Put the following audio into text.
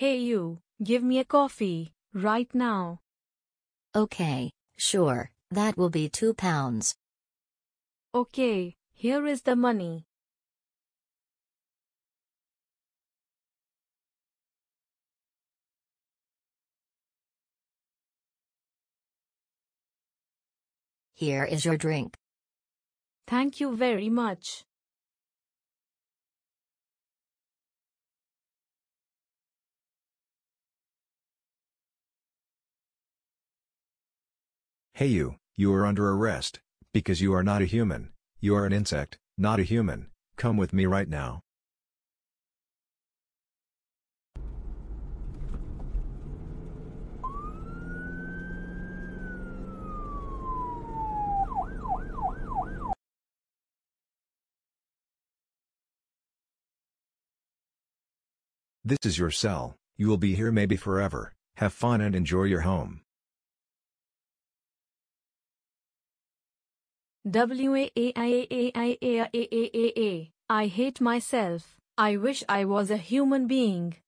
Hey you, give me a coffee, right now. Okay, sure, that will be £2. Okay, here is the money. Here is your drink. Thank you very much. Hey you are under arrest, because you are not a human, you are an insect, not a human, come with me right now. This is your cell, you will be here maybe forever, have fun and enjoy your home. I hate myself. I wish I was a human being.